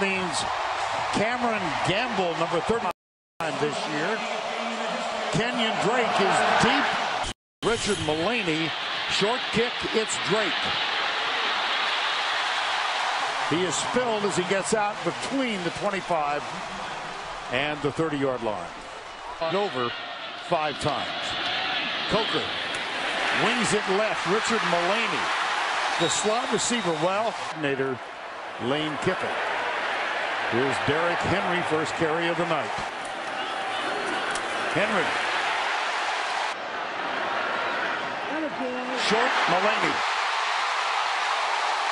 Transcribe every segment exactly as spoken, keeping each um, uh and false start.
Means Cameron Gamble, number thirty-nine this year. Kenyon Drake is deep. Richard Mullaney, short kick, it's Drake. He is spilled as he gets out between the twenty-five and the thirty-yard line. Over five times. Coker wings it left. Richard Mullaney, the slot receiver, well. Nader, Lane Kiffin. Here's Derrick Henry, first carry of the night. Henry. Short, Mullaney.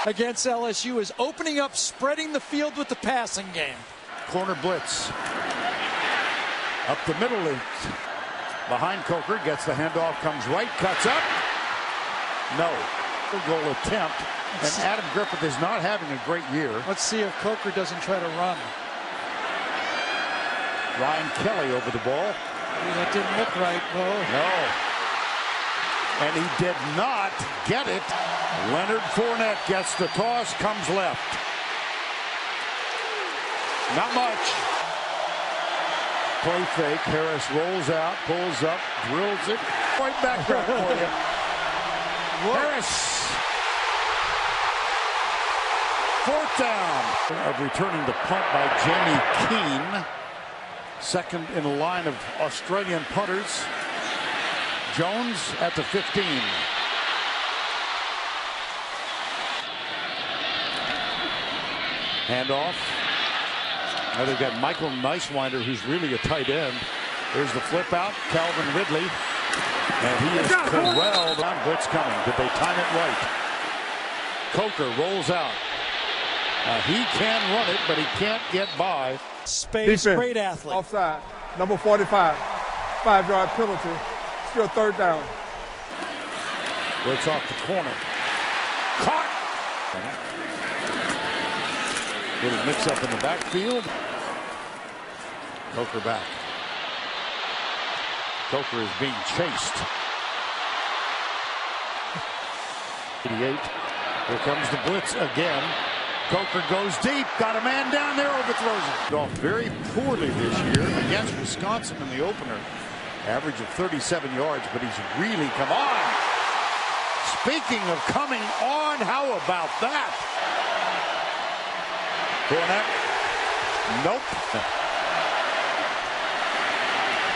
Against L S U is opening up, spreading the field with the passing game. Corner blitz. Up the middle. Behind Coker, gets the handoff, comes right, cuts up. No. Goal attempt, and Adam Griffith is not having a great year. Let's see if Coker doesn't try to run. Ryan Kelly over the ball. That didn't look right, though. No. And he did not get it. Leonard Fournette gets the toss, comes left. Not much. Play fake. Harris rolls out, pulls up, drills it. Right back right for you. Harris. Fourth down. Of returning the punt by Jamie Keehn. Second in the line of Australian punters. Jones at the fifteen. Handoff. Now they've got Michael Nicewinder, who's really a tight end. There's the flip out. Calvin Ridley. And he is corralled. On blitz coming. Did they time it right? Coker rolls out. Now he can run it, but he can't get by. Space, defense. Great athlete. Offside. Number forty-five. Five-yard penalty. Still third down. Works off the corner. Caught. Little mix-up in the backfield. Coker back. Coker is being chased. eighty-eight. Here comes the blitz again. Coker goes deep. Got a man down there. Overthrows it. Off very poorly this year against Wisconsin in the opener. Average of thirty-seven yards, but he's really come on. Speaking of coming on, how about that? Fournette. Nope.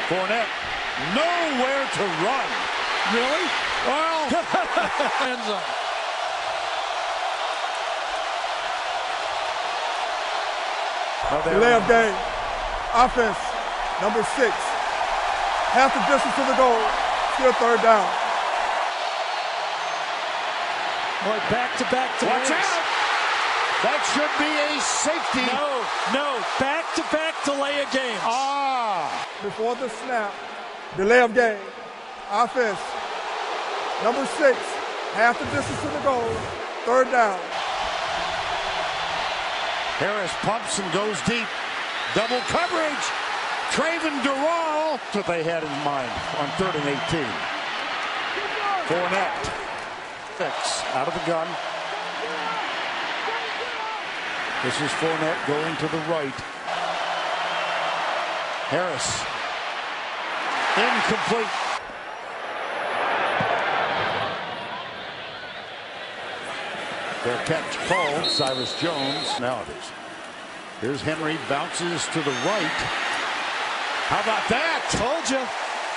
Fournette. Nowhere to run. Really? Well. End zone. Left game. Offense. Number six. Half the distance to the goal, still third down. Boy, back to back to Watch layups. Out! That should be a safety. No, no, back to back delay of games. Ah! Before the snap, delay of game, offense, number six, half the distance to the goal, third down. Harris pumps and goes deep. Double coverage. Traven Dural, what they had in mind on third and eighteen. Fournette, six out of the gun. This is Fournette going to the right. Harris, incomplete. Their catch called. Cyrus Jones. Now it is. Here's Henry, bounces to the right. How about that? Told you.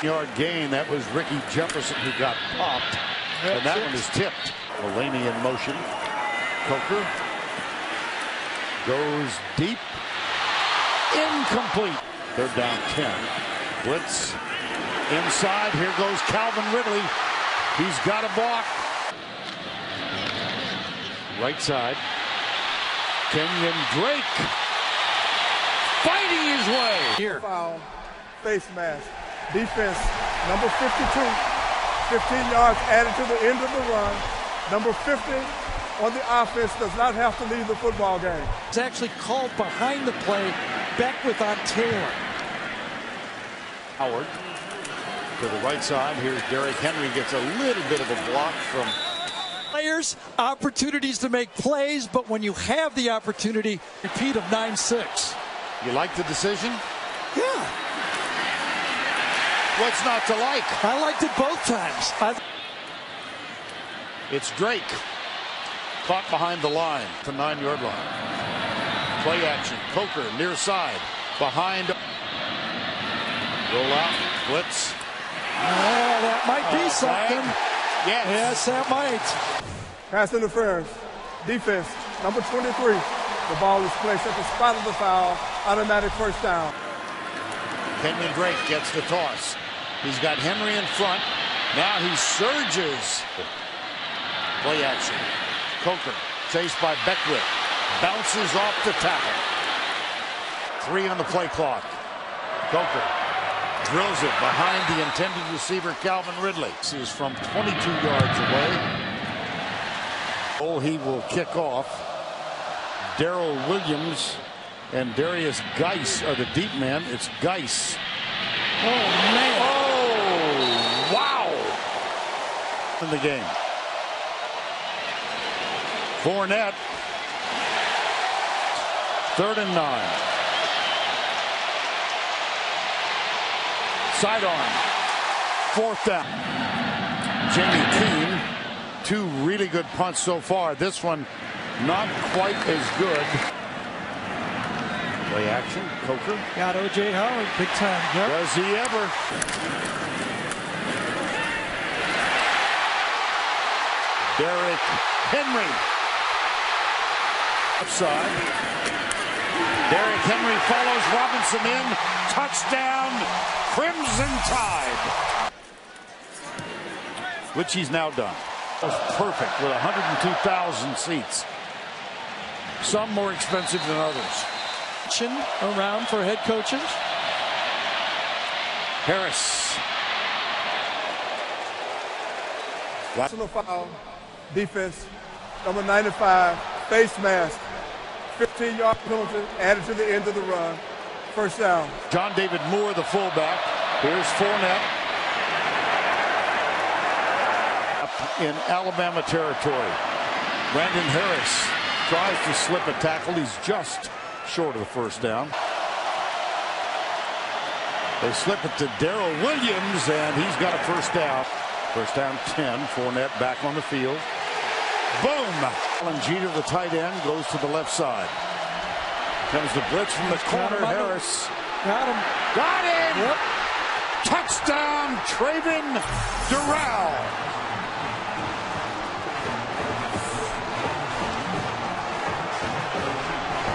Yard gain. That was Ricky Jefferson who got popped. That's and that it. One is tipped. Mullaney in motion. Coker goes deep. Incomplete. They're down ten. Blitz inside. Here goes Calvin Ridley. He's got a block. Right side. Kenyon Drake fighting his way. Here. Foul. Face mask. Defense, number fifty-two, fifteen yards added to the end of the run. Number fifty on the offense does not have to leave the football game. It's actually called behind the play. Beckwith on Taylor. Howard to the right side. Here's Derrick Henry. Gets a little bit of a block from players, opportunities to make plays, but when you have the opportunity, repeat of nine six. You like the decision? Yeah. What's not to like? I liked it both times. I... It's Drake. Caught behind the line from nine-yard line. Play action. Coker near side. Behind. Roll out. Blitz. Oh, that might be uh, something. Yes. yes, that might. Pass interference. Defense. Number twenty-three. The ball is placed at the spot of the foul. Automatic first down. Kenyon Drake gets the toss. He's got Henry in front. Now he surges. Play action. Coker chased by Beckwith. Bounces off the tackle. Three on the play clock. Coker drills it behind the intended receiver, Calvin Ridley. This is from twenty-two yards away. Oh, he will kick off. Darrell Williams and Darius Geis are the deep men. It's Geis. Oh, man. Oh, wow. In the game. Fournette. Third and nine. Sidearm. Fourth down. Jamie Keehn. Two really good punts so far. This one not quite as good. Play action. Coker. Got O J Howard. Big time. Yep. Does he ever? Derrick Henry. Upside. Derrick Henry follows Robinson in. Touchdown, Crimson Tide. Which he's now done. Perfect with one hundred two thousand seats. Some more expensive than others. Around for head coaches. Harris. Personal foul. Defense. Number ninety-five. Face mask. fifteen-yard penalty added to the end of the run. First down. John David Moore, the fullback. Here's Fournette. Up in Alabama territory. Brandon Harris tries to slip a tackle. He's just short of the first down. They slip it to Darrell Williams, and he's got a first down. First down, ten. Fournette back on the field. Boom! Allen Jeter, the tight end, goes to the left side. Comes the blitz from the corner. Harris. Got him. Got him! Yep. Touchdown, Traven Dural.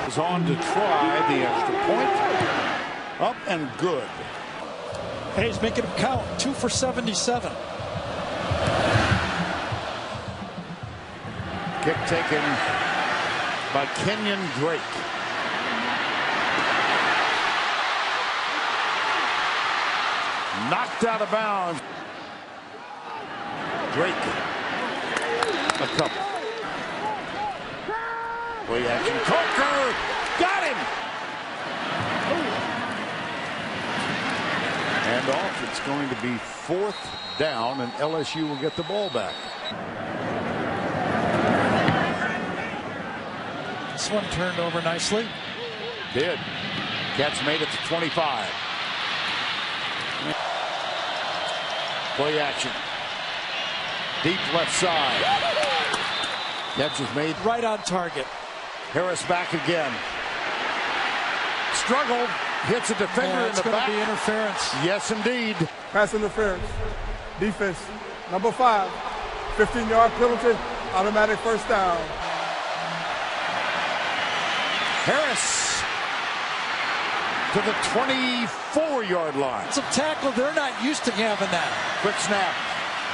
Is on to try the extra point. Up and good. Hey, he's making him count. Two for seventy-seven. Kick taken by Kenyon Drake. Knocked out of bounds. Drake. A couple. Play action. Coker. Got him. And off. It's going to be fourth down, and L S U will get the ball back. This one turned over nicely. Did. Cats made it to twenty-five. Play action. Deep left side. Cats was made. Right on target. Harris back again. Struggled. Hits a defender yeah, in the back. It's going to be interference. Yes, indeed. Pass interference. Defense. Number five. fifteen-yard penalty. Automatic first down. Harris to the twenty-four-yard line. It's a tackle. They're not used to having that. Quick snap.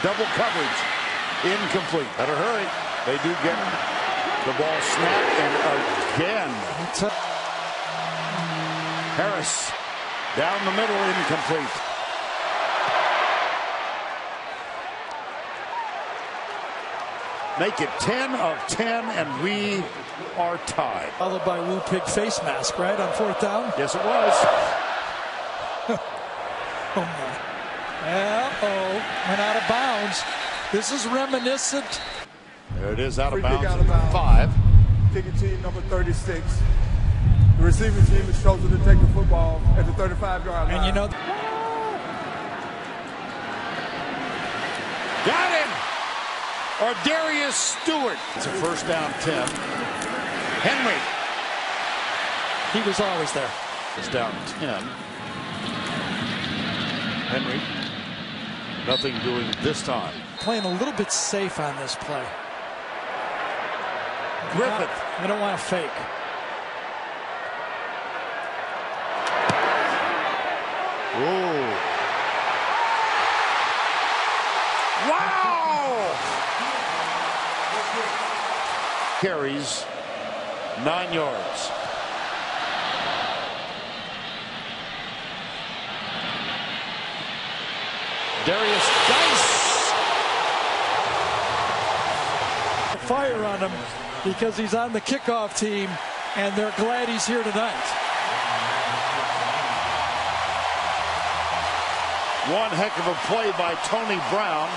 Double coverage. Incomplete. Better hurry. They do get it. The ball snapped, and again. Harris down the middle. Incomplete. Make it ten of ten, and we are tied. Followed by Wu Pig face mask, right, on fourth down? Yes, it was. Oh, my. Uh-oh. Went out of bounds. This is reminiscent. There it is, out of bounds. Out of bounds. Five. Kicking team number thirty-six. The receiving team is chosen to take the football at the thirty-five yard line. And you know. Got him! Ardarius Stewart. It's a first down attempt. Henry. He was always there. It's down ten. Henry. Nothing doing this time. Playing a little bit safe on this play. Griffith. They don't want to fake. Ooh. Wow! Carries nine yards. Darius Dice. Fire on him because he's on the kickoff team, and they're glad he's here tonight. One heck of a play by Tony Brown.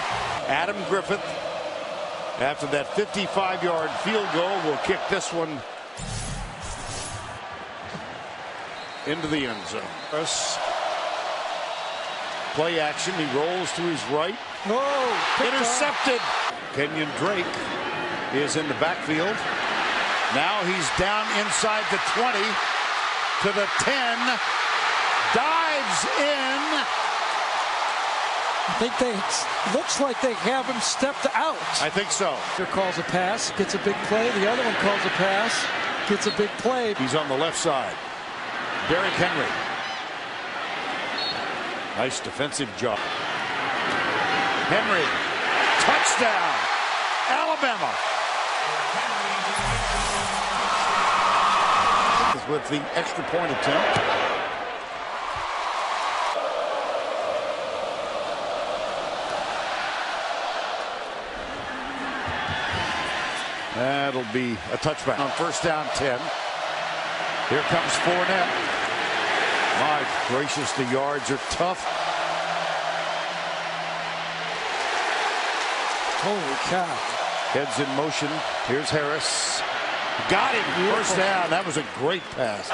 Adam Griffith, after that fifty-five yard field goal, will kick this one into the end zone. Play action. He rolls to his right. No, intercepted. Kenyon Drake is in the backfield. Now he's down inside the twenty to the ten. Dives in. I think they, looks like they have him stepped out. I think so. Here calls a pass, gets a big play. The other one calls a pass, gets a big play. He's on the left side. Derrick Henry. Nice defensive job. Henry. Touchdown. Alabama. With the extra point attempt. That'll be a touchback on first down ten. Here comes Fournette. My gracious, the yards are tough. Holy cow. Heads in motion. Here's Harris. Got him. First down. That was a great pass.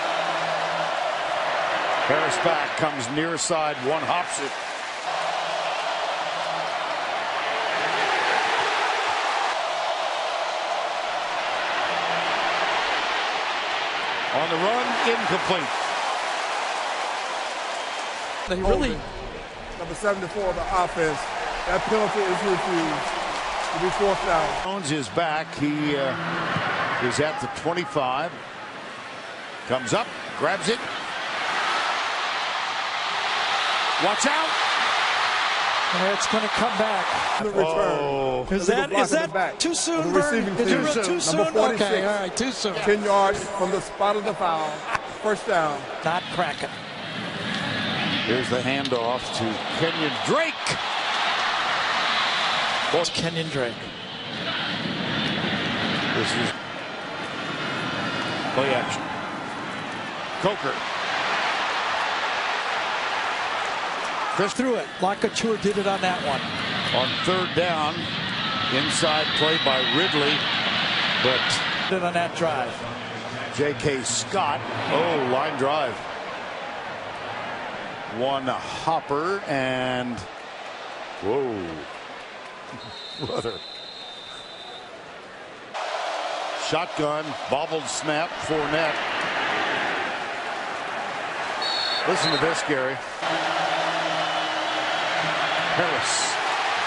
Harris back, comes near side, one hops it. On the run, incomplete. They really... Number seventy-four of the offense. That penalty is refused. It'll be fourth down. Jones is back. He uh, is at the twenty-five. Comes up, grabs it. Watch out. And it's going to come back. The return. Oh. Is that, is that too soon, Bernie? Is it too soon? Okay, all right, too soon. ten yards from the spot of the foul. First down. Not cracking. Here's the handoff to Kenyon Drake. What's Kenyon Drake? This is play action. Coker. Chris threw it. Lacouture did it on that one. On third down, inside play by Ridley, but did on that drive. J K. Scott. Oh, line drive. One hopper and whoa, brother. Shotgun, bobbled snap, Fournette. Listen to this, Gary. Harris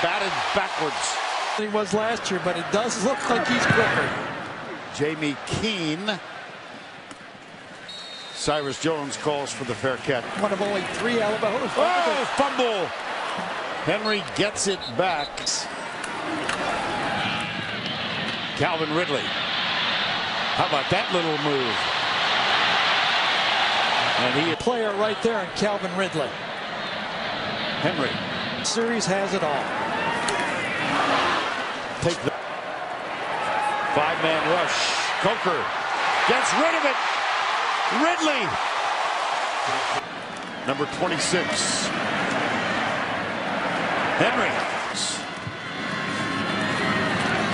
batted backwards. He was last year, but it does look like he's quicker. Jamie Keehn. Cyrus Jones calls for the fair catch. One of only three Alabama. Oh, fumble! Henry gets it back. Calvin Ridley. How about that little move? And he a player right there in Calvin Ridley. Henry. Series has it all. Take the five man rush. Coker gets rid of it. Ridley. Number twenty-six. Henry.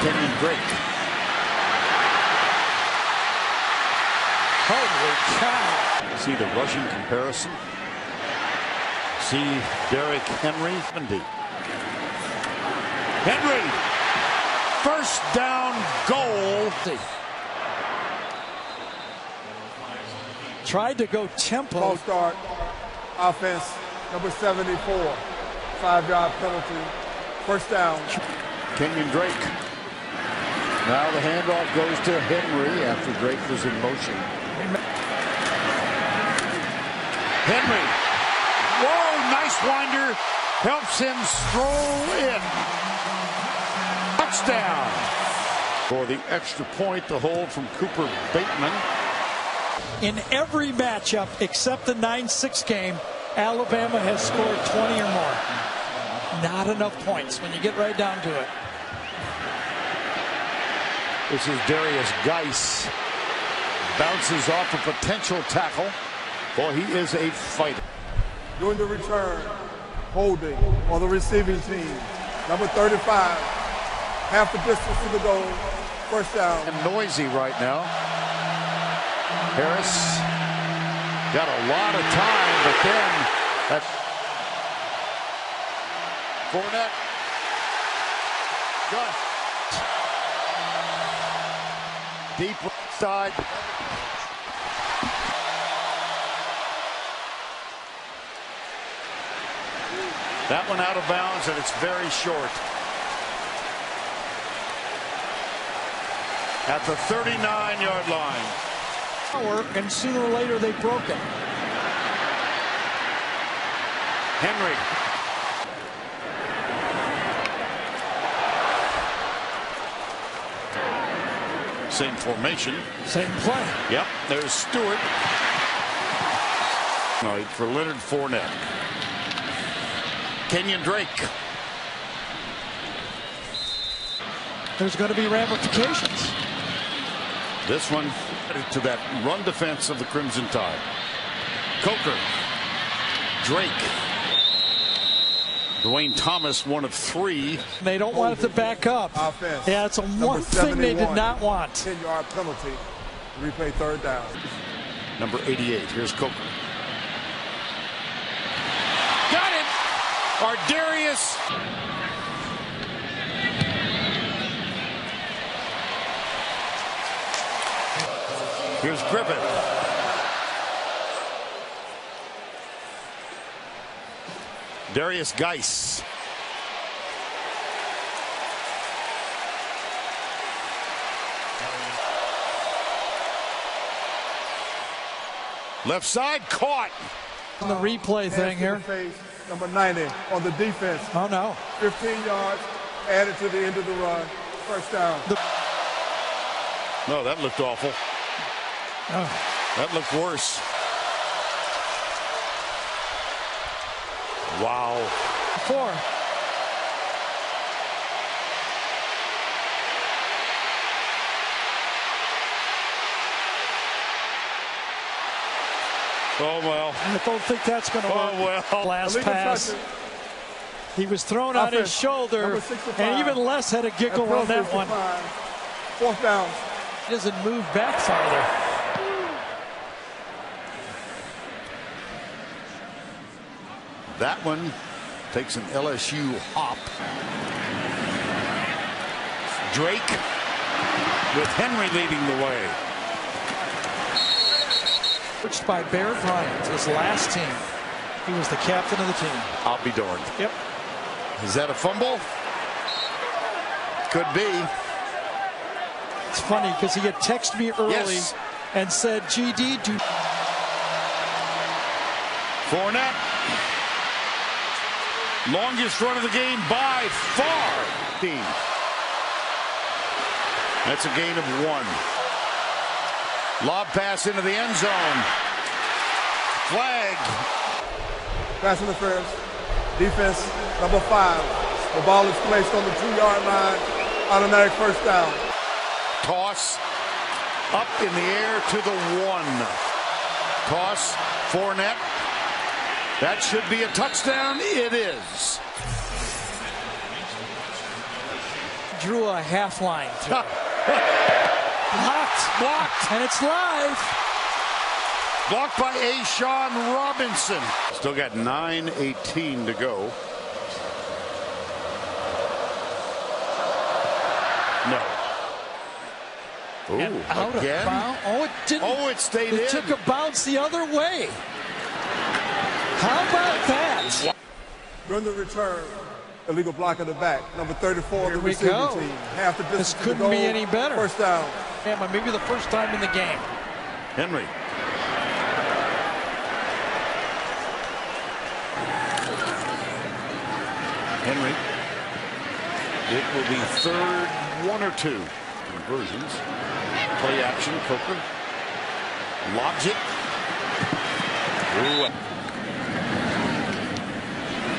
Kenyon Drake. Holy cow! See the rushing comparison. See Derrick Henry. Henry! First down goal. Tried to go tempo. Ball start. Offense number seventy-four. Five-yard penalty. First down. Kenyon Drake. Now the handoff goes to Henry after Drake was in motion. Henry. Whoa, Nicewinder helps him stroll in. Touchdown. For the extra point, the hold from Cooper Bateman. In every matchup except the nine six game, Alabama has scored twenty or more. Not enough points when you get right down to it. This is Darius Geis. Bounces off a potential tackle. Boy, he is a fighter. During the return, holding on the receiving team. Number thirty-five, half the distance to the goal. First down. And noisy right now. Harris got a lot of time, but then that's Fournette. Gun. Deep side. That one out of bounds, and it's very short. At the thirty-nine yard line. And sooner or later they broke it. Henry. Same formation. Same play. Yep, there's Stewart. For Leonard Fournette. Kenyon Drake. There's going to be ramifications. This one to that run defense of the Crimson Tide. Coker. Drake. Dwayne Thomas, one of three. They don't want it to back up. Offense. Yeah, it's a one thing they did not want. ten yard penalty. Replay third down. Number eighty-eight. Here's Coker. Got it! Ardarius. Here's Griffith. Darius Geis. Left side caught. On the replay thing here. Face, number ninety on the defense. Oh no. fifteen yards added to the end of the run. First down. The no, that looked awful. Oh. That looked worse. Wow. Four. Oh, well. I don't think that's going to oh, work. Oh, well. Last pass. He was thrown Offense. on his shoulder, and even Les had a giggle on that one. Fourth down. He doesn't move back farther. That one takes an L S U hop. Drake with Henry leading the way. Coached by Bear Bryant, his last team. He was the captain of the team. I'll be darned. Yep. Is that a fumble? Could be. It's funny because he had texted me early yes. and said, G D, do. Fournette. Longest run of the game by far. That's a gain of one. Lob pass into the end zone. Flag. Pass interference. Defense number five. The ball is placed on the two yard line. Automatic first down. Toss up in the air to the one. Toss. Fournette. That should be a touchdown. It is. drew a half line through. blocked, blocked, and it's live. Blocked by A'Shawn Robinson. Still got nine eighteen to go. No. Ooh, out of bounds. Oh, it didn't. Oh, it stayed in. It took a bounce the other way. How about that? Run the return. Illegal block of the back. Number thirty-four of the receiving team. Half the distance. This couldn't be any better. First down. Alabama, maybe the first time in the game. Henry. Henry. It will be third, one or two. Conversions. Play action. Cooper. Lobs it. Ooh.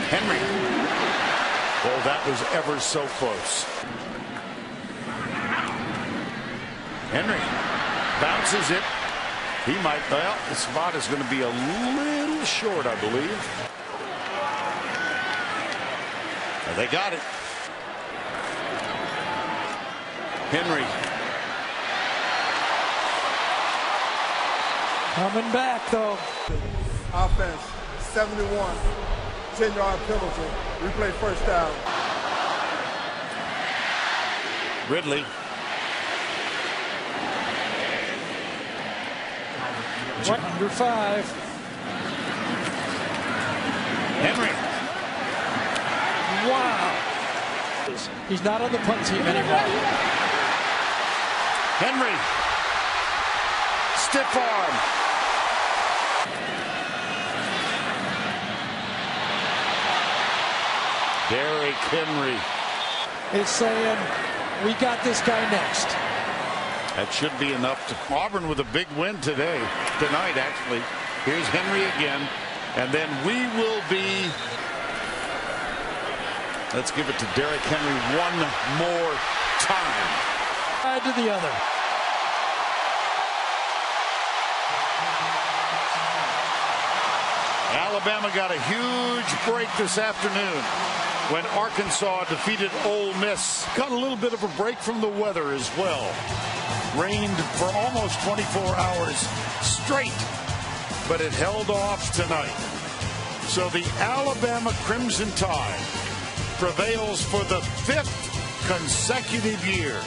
Henry. Well, that was ever so close. Henry bounces it. He might. Well, the spot is going to be a little short, I believe. Well, they got it. Henry. Coming back, though. Offense, seventy-one, ten-yard penalty. Replay first down. Ridley. What? Under five. Henry. Wow. He's not on the punt team anymore. Henry, stiff arm. Derrick Henry is saying, we got this guy next. That should be enough to Auburn with a big win today, tonight actually. Here's Henry again, and then we will be. Let's give it to Derrick Henry one more time. To the other. Alabama got a huge break this afternoon when Arkansas defeated Ole Miss. Got a little bit of a break from the weather as well. Rained for almost twenty-four hours straight, but it held off tonight. So the Alabama Crimson Tide prevails for the fifth consecutive year.